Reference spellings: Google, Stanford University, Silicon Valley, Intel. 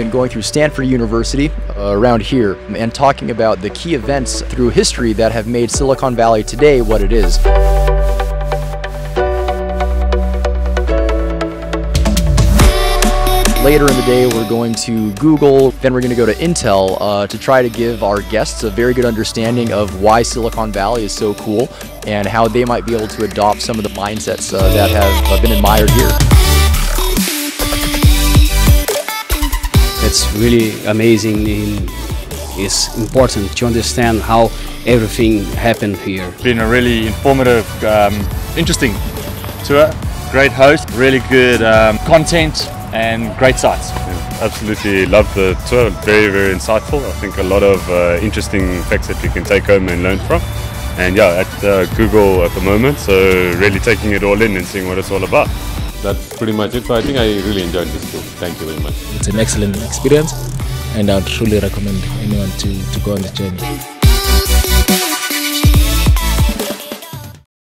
been going through Stanford University around here and talking about the key events through history that have made Silicon Valley today what it is. Later in the day, we're going to Google, then we're going to go to Intel to try to give our guests a very good understanding of why Silicon Valley is so cool and how they might be able to adopt some of the mindsets that have been admired here. It's really amazing. It's important to understand how everything happened here. It's been a really informative, interesting tour. Great host, really good content, and great sights. Yeah, absolutely love the tour, very, very insightful. I think a lot of interesting facts that we can take home and learn from. And yeah, at Google at the moment, so really taking it all in and seeing what it's all about. That's pretty much it. So I think I really enjoyed this tour. Thank you very much. It's an excellent experience and I would truly recommend anyone to go on this journey.